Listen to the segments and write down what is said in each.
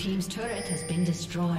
team's turret has been destroyed.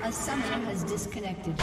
A summoner has disconnected.